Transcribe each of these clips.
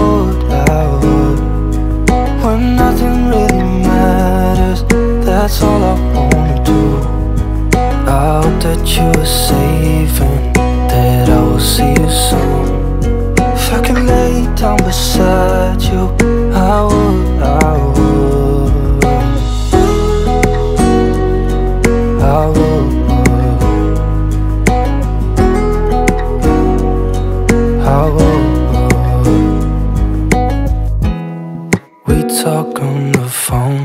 would, I would. When nothing really matters, that's all I wanna do. I hope that you are safe and that I will see you soon. If I could lay down beside you, I would, I would, I would, I would. We talk on the phone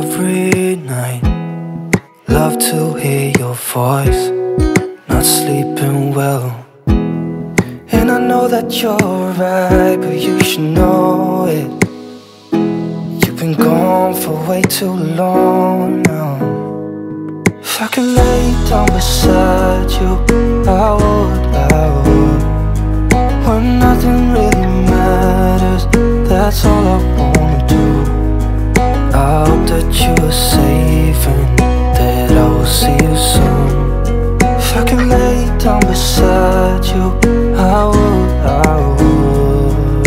every night. Love to hear your voice, not sleeping well. And I know that you're right, but you should know it. You've been gone for way too long now. If I could lay down beside you, I would, I would. When nothing really matters, that's all I wanna do. I hope that you are safe and that I will see you soon. If I could lay down beside you, I would, I would.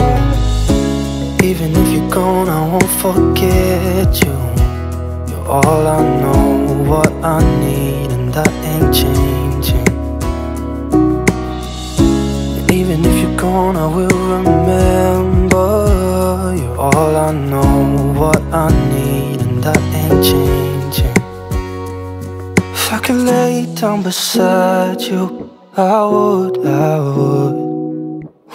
Even if you're gone, I won't forget you. You're all I know, what I need, and that ain't changing. And even if you're gone, I will remember. You're all I know, what I need, and that ain't changing. If I could lay down beside you, I would, I would.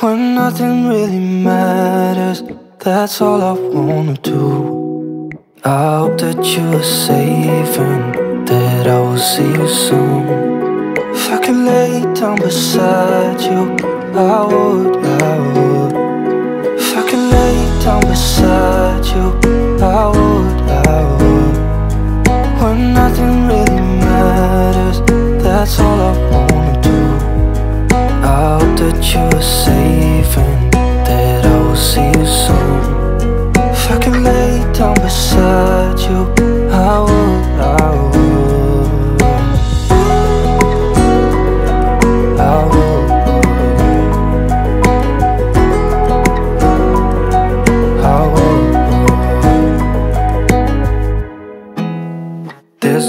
When nothing really matters, that's all I wanna do. I hope that you are safe and that I will see you soon. If I could lay down beside you, I would, I would. If I could lay down beside you, I would, I would. When nothing really matters, that's all I wanna do. I hope that you are safe and that I will see you soon. If I could lay down beside you, I would, I would, I would. There's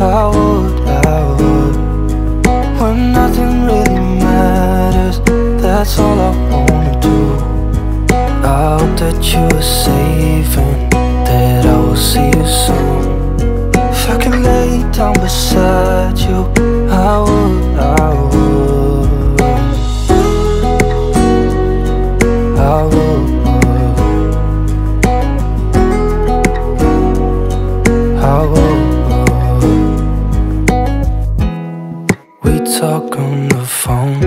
I would, I would. When nothing really matters, that's all I wanna do. I hope that you are safe and that I will see you soon. If I could lay down beside you, I would, I would, I would, I would. We talk on the phone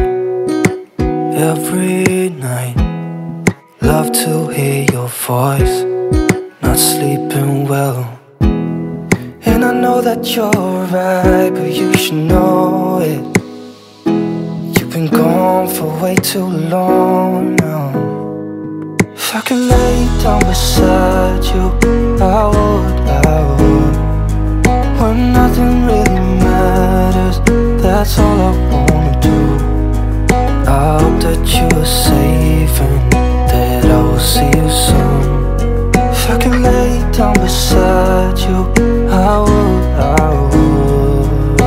every night. Love to hear your voice, not sleeping well. And I know that you're right, but you should know it. You've been gone for way too long now. If I could lay down beside you, I would, I would. When nothing really matters, that's all I wanna do. I hope that you are safe and that I will see you soon. If I could lay down beside you, I would, I would.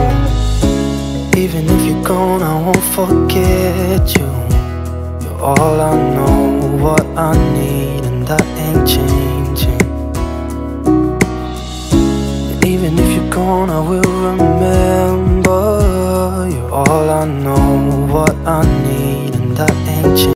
Even if you're gone, I won't forget you. You're all I know, what I need, and that ain't changing. And even if you're gone, I will remember. You're all I know, what I